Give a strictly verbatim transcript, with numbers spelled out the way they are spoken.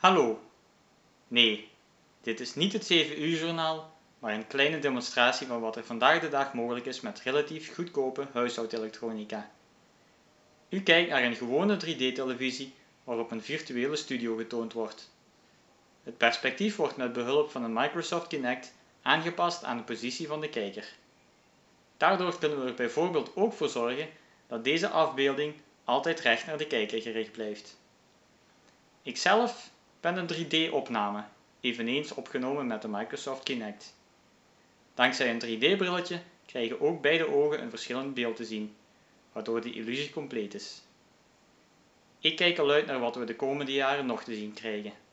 Hallo. Nee, dit is niet het zeven uur journaal, maar een kleine demonstratie van wat er vandaag de dag mogelijk is met relatief goedkope huishoudelektronica. U kijkt naar een gewone drie D televisie waarop een virtuele studio getoond wordt. Het perspectief wordt met behulp van een Microsoft Kinect aangepast aan de positie van de kijker. Daardoor kunnen we er bijvoorbeeld ook voor zorgen dat deze afbeelding altijd recht naar de kijker gericht blijft. Ikzelf ben een drie D opname, eveneens opgenomen met de Microsoft Kinect. Dankzij een drie D brilletje krijgen ook beide ogen een verschillend beeld te zien, waardoor de illusie compleet is. Ik kijk al uit naar wat we de komende jaren nog te zien krijgen.